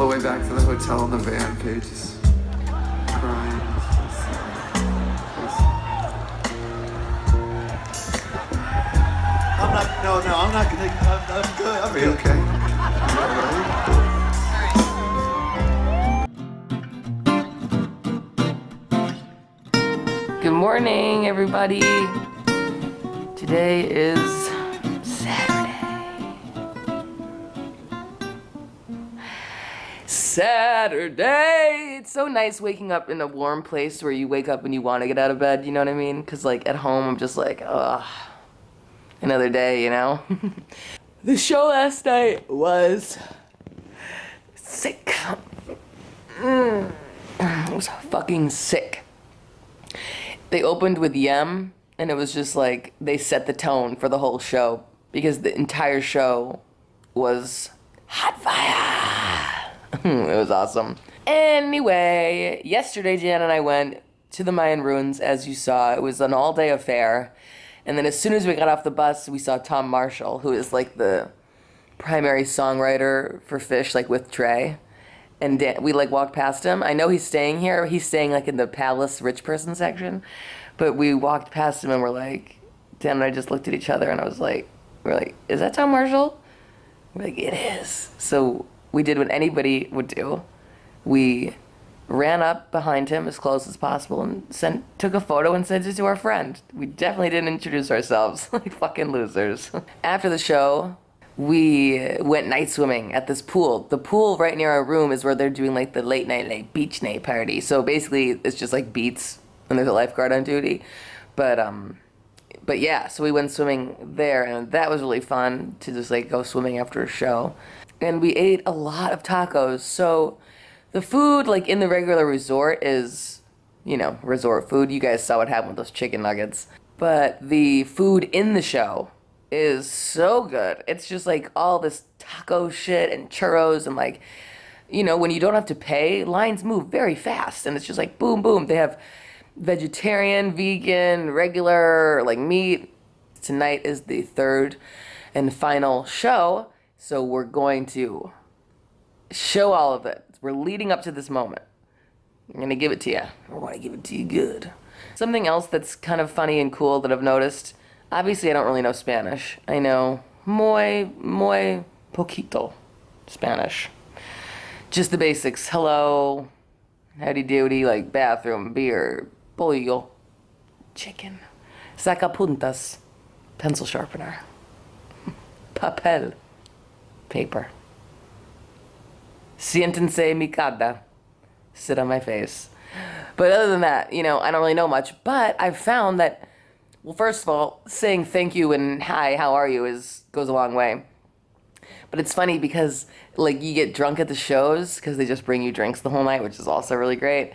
the way back to the hotel in the van, Paige is crying. I'm not, no, I'm not gonna, I'm good, I'm good. Okay. All right. Good morning, everybody. Today is Saturday. Saturday! It's so nice waking up in a warm place where you wake up and you want to get out of bed, you know what I mean? Because like at home, I'm just like, ugh, another day, you know? The show last night was sick. It was fucking sick. They opened with Yem, and it was just like, they set the tone for the whole show, because the entire show was hot fire. It was awesome. Anyway, yesterday Jan and I went to the Mayan ruins, as you saw. It was an all-day affair. And then as soon as we got off the bus, we saw Tom Marshall, who is like the primary songwriter for Phish, like with Trey. And Dan, we like walked past him. I know he's staying here. He's staying like in the palace rich person section. But we walked past him and we're like, Dan and I just looked at each other and I was like, we're like, is that Tom Marshall? We're like, it is. So we did what anybody would do. We ran up behind him as close as possible and took a photo and sent it to our friend. We definitely didn't introduce ourselves, like fucking losers. After the show, we went night swimming at this pool. The pool right near our room is where they're doing like the late night, like beach night party. So basically it's just like beats and there's a lifeguard on duty. But yeah, so we went swimming there and that was really fun to just like go swimming after a show. And we ate a lot of tacos. So the food like in the regular resort is, you know, resort food. You guys saw what happened with those chicken nuggets. But the food in the show is so good. It's just like all this taco shit and churros and like, you know, when you don't have to pay, lines move very fast and it's just like boom, boom. They have vegetarian, vegan, regular, like meat. Tonight is the third and final show. So we're going to show all of it. We're leading up to this moment. I'm gonna give it to you. I wanna give it to you good. Something else that's kind of funny and cool that I've noticed. Obviously, I don't really know Spanish. I know muy poquito Spanish. Just the basics. Hello, howdy doody, like bathroom, beer, pollo, chicken, sacapuntas, pencil sharpener, papel, paper. Siéntense mi cara, sit on my face. But other than that, you know, I don't really know much, but I've found that, well, first of all, saying thank you and hi, how are you goes a long way. But it's funny because, like, you get drunk at the shows because they just bring you drinks the whole night, which is also really great.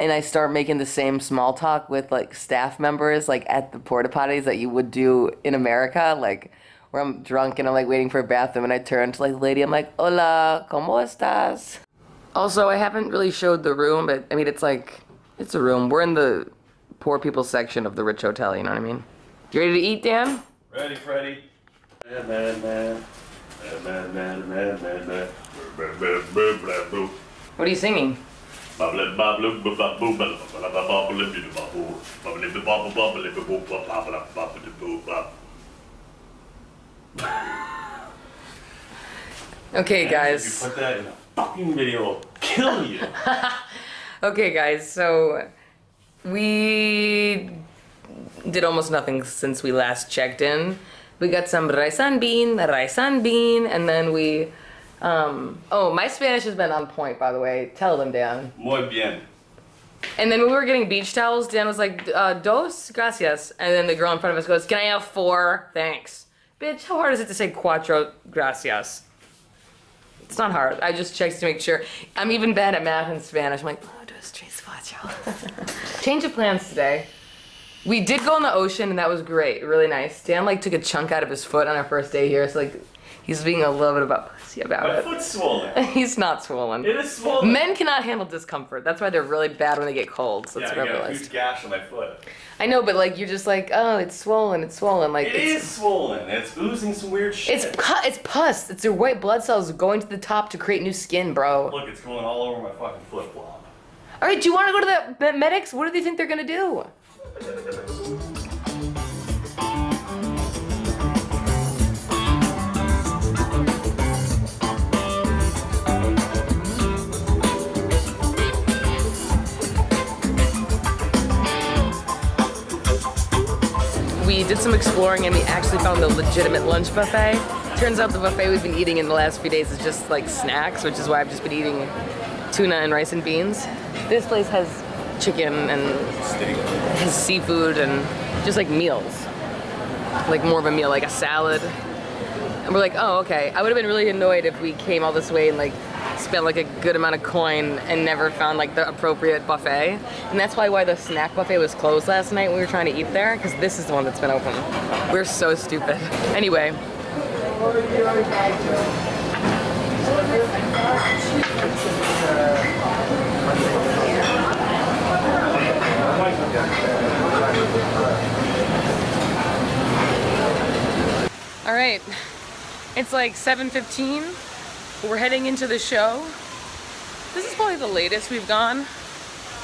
And I start making the same small talk with, like, staff members, like, at the porta potties that you would do in America, like, where I'm drunk and I'm, like, waiting for a bathroom and I turn to, like, the lady, I'm like, hola, ¿cómo estás? Also, I haven't really showed the room, but, I mean, it's, like, it's a room. We're in the poor people section of the rich hotel, you know what I mean? You ready to eat, Dan? Ready, Freddy. What are you singing? Okay, guys. If you put that in a fucking video, it'll kill you. Okay, guys, so we did almost nothing since we last checked in. We got some raisin bean, and then we, oh, my Spanish has been on point, by the way. Tell them, Dan. Muy bien. And then when we were getting beach towels, Dan was like, dos, gracias. And then the girl in front of us goes, can I have four? Thanks. Bitch, how hard is it to say cuatro gracias? It's not hard. I just checked to make sure. I'm even bad at math and Spanish. I'm like, oh, dos, tres, cuatro. Change of plans today. We did go in the ocean and that was great, really nice. Dan like took a chunk out of his foot on our first day here, so like He's being a little bit about pussy about it. My foot's swollen. He's not swollen. It is swollen. Men cannot handle discomfort. That's why they're really bad when they get colds. That's what I realized. Yeah, I got a huge gash on my foot. I know, but like you're just like, oh, it's swollen. It's swollen. Like it is swollen. It's oozing some weird shit. It's pus. It's your white blood cells going to the top to create new skin, bro. Look, it's going all over my fucking flip flop. All right, do you want to go to the medics? What do they think they're gonna do? We did some exploring and we actually found the legitimate lunch buffet. Turns out the buffet we've been eating in the last few days is just like snacks, which is why I've just been eating tuna and rice and beans. This place has chicken and steak, has seafood and just like meals. Like more of a meal, like a salad. And we're like, oh, okay. I would have been really annoyed if we came all this way and like spent like a good amount of coin and never found like the appropriate buffet. And that's why the snack buffet was closed last night when we were trying to eat there, because this is the one that's been open. We're so stupid. Anyway. All right, it's like 7:15. We're heading into the show. This is probably the latest we've gone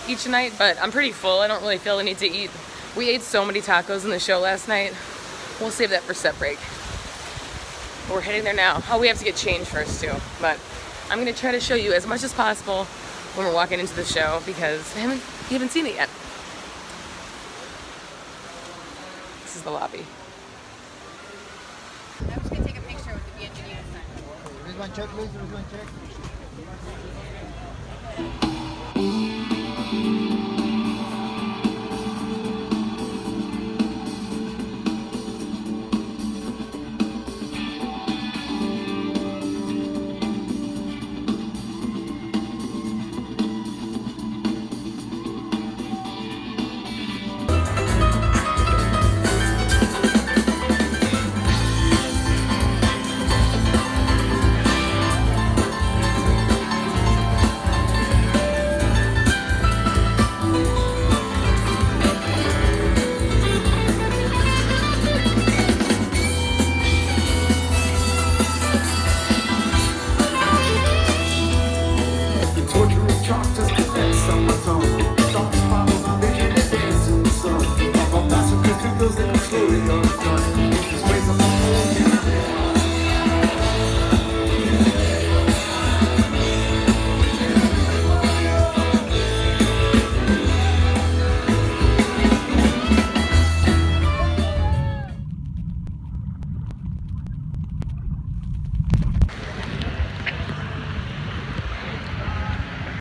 each night, but I'm pretty full. I don't really feel the need to eat. We ate so many tacos in the show last night. We'll save that for set break. We're heading there now. Oh, we have to get changed first too, but I'm gonna try to show you as much as possible when we're walking into the show because you haven't seen it yet. This is the lobby. One check, please. There's one check.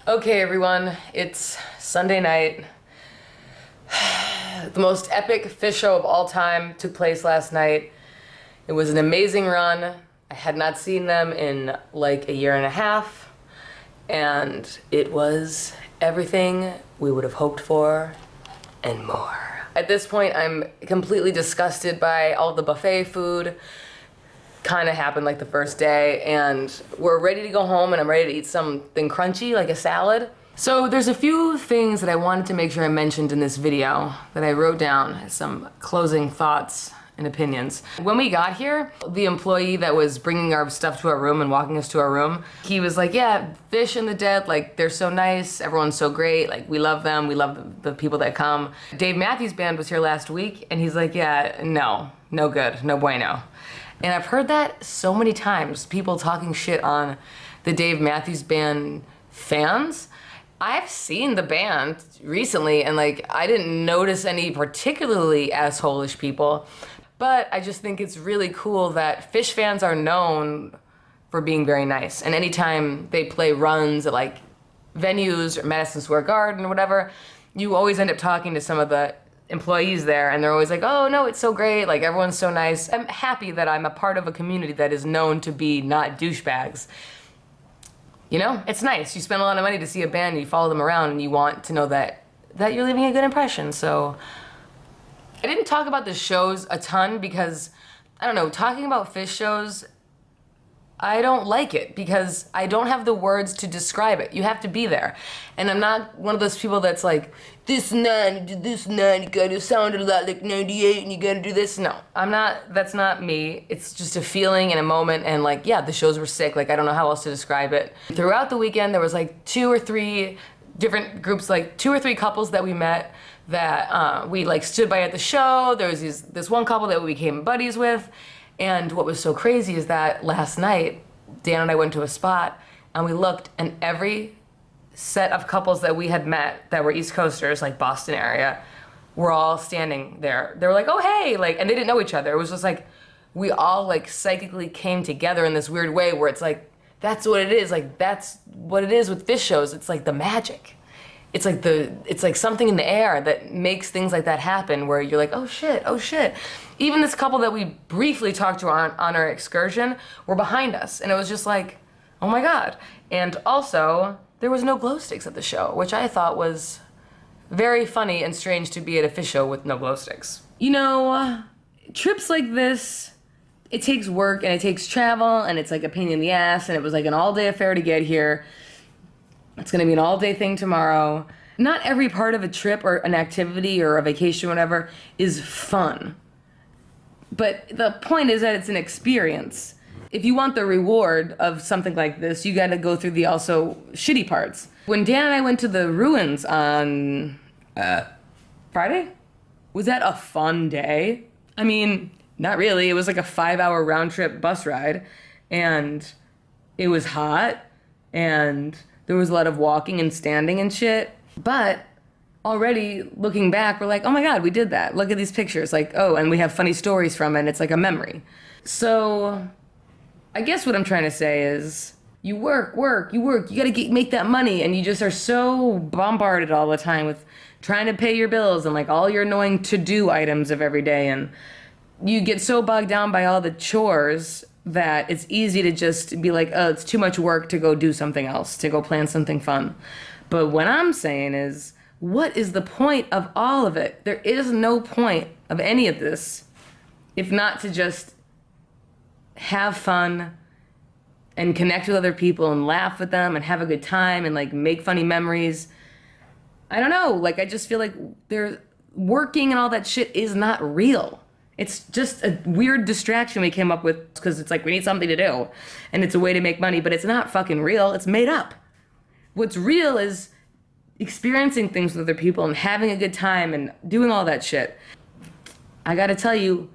Okay everyone, it's Sunday night. The most epic Phish show of all time took place last night. It was an amazing run. I had not seen them in like a year and a half, and it was everything we would have hoped for and more. At this point, I'm completely disgusted by all the buffet food. Kind of happened like the first day, and we're ready to go home, and I'm ready to eat something crunchy like a salad. So there's a few things that I wanted to make sure I mentioned in this video that I wrote down as some closing thoughts and opinions. When we got here, the employee that was bringing our stuff to our room and walking us to our room, he was like, yeah, Phish and the Dead, like they're so nice, everyone's so great, like we love them, we love the people that come. Dave Matthews Band was here last week, and he's like, yeah, no good, no bueno. And I've heard that so many times, people talking shit on the Dave Matthews Band fans. I've seen the band recently and like I didn't notice any particularly asshole-ish people, but I just think it's really cool that Phish fans are known for being very nice. And anytime they play runs at like venues or Madison Square Garden or whatever, you always end up talking to some of the employees there, and they're always like, oh no, it's so great, like everyone's so nice. I'm happy that I'm a part of a community that is known to be not douchebags. You know, it's nice. You spend a lot of money to see a band, you follow them around, and you want to know that you're leaving a good impression. So I didn't talk about the shows a ton because, I don't know, talking about Phish shows I don't like it because I don't have the words to describe it. You have to be there. And I'm not one of those people that's like, this 9, you gotta sound a lot like 98 and you gotta do this. No, I'm not, that's not me. It's just a feeling and a moment, and like, yeah, the shows were sick. Like, I don't know how else to describe it. Throughout the weekend, there was like 2 or 3 different groups, like 2 or 3 couples that we met that we like stood by at the show. There was this one couple that we became buddies with. And what was so crazy is that last night, Dan and I went to a spot and we looked, and every set of couples that we had met that were East Coasters, like Boston area, were all standing there. They were like, oh, hey, like, and they didn't know each other. It was just like, we all like psychically came together in this weird way where it's like, that's what it is. Like, that's what it is with Phish shows. It's like the magic. It's like something in the air that makes things like that happen where you're like, oh shit, oh shit. Even this couple that we briefly talked to on our excursion were behind us, and it was just like, oh my God. And also, there was no glow sticks at the show, which I thought was very funny and strange to be at a Phish show with no glow sticks. You know, trips like this, it takes work and it takes travel, and it's like a pain in the ass, and it was like an all-day affair to get here. It's gonna be an all-day thing tomorrow. Not every part of a trip or an activity or a vacation or whatever is fun. But the point is that it's an experience. If you want the reward of something like this, you gotta go through the also shitty parts. When Dan and I went to the ruins on Friday, was that a fun day? I mean, not really. It was like a 5-hour round trip bus ride, and it was hot, and there was a lot of walking and standing and shit. But already looking back, we're like, oh my God, we did that. Look at these pictures. Like, oh, and we have funny stories from it. It's like a memory. So I guess what I'm trying to say is you work. You gotta make that money. And you just are so bombarded all the time with trying to pay your bills and like all your annoying to-do items of every day. And you get so bogged down by all the chores that it's easy to just be like, oh, it's too much work to go do something else, to go plan something fun. But what I'm saying is, what is the point of all of it? There is no point of any of this if not to just have fun and connect with other people and laugh with them and have a good time and like make funny memories. I don't know, like I just feel like they're working and all that shit is not real. It's just a weird distraction we came up with because it's like we need something to do and it's a way to make money, but it's not fucking real. It's made up. What's real is experiencing things with other people and having a good time and doing all that shit. I gotta tell you,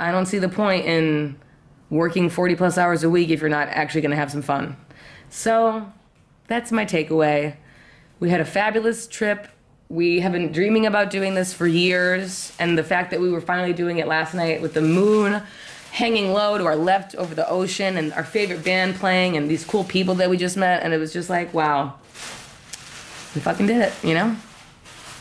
I don't see the point in working 40+ hours a week if you're not actually gonna have some fun. So that's my takeaway. We had a fabulous trip. We have been dreaming about doing this for years, and the fact that we were finally doing it last night with the moon hanging low to our left over the ocean and our favorite band playing and these cool people that we just met, and it was just like, wow, we fucking did it, you know?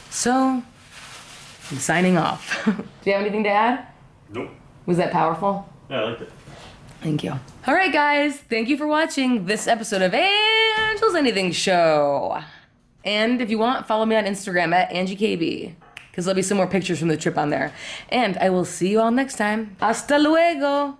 So, I'm signing off. Do you have anything to add? Nope. Was that powerful? Yeah, I liked it. Thank you. All right, guys, thank you for watching this episode of Angela's Anything Show. And if you want, follow me on Instagram at AngieKB, because there'll be some more pictures from the trip on there. And I will see you all next time. Hasta luego.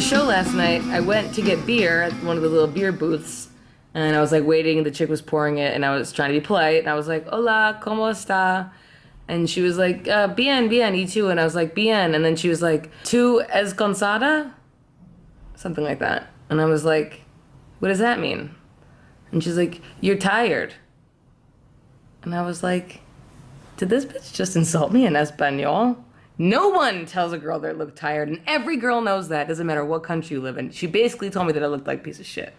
Show last night, I went to get beer at one of the little beer booths, and I was like waiting, and the chick was pouring it, and I was trying to be polite, and I was like, hola, como esta? And she was like, bien, bien, y tú? And I was like, bien, and then she was like, tú es cansada? Something like that. And I was like, what does that mean? And she's like, you're tired. And I was like, did this bitch just insult me in Espanol? No one tells a girl they look tired, and every girl knows that. Doesn't matter what country you live in. She basically told me that I looked like a piece of shit.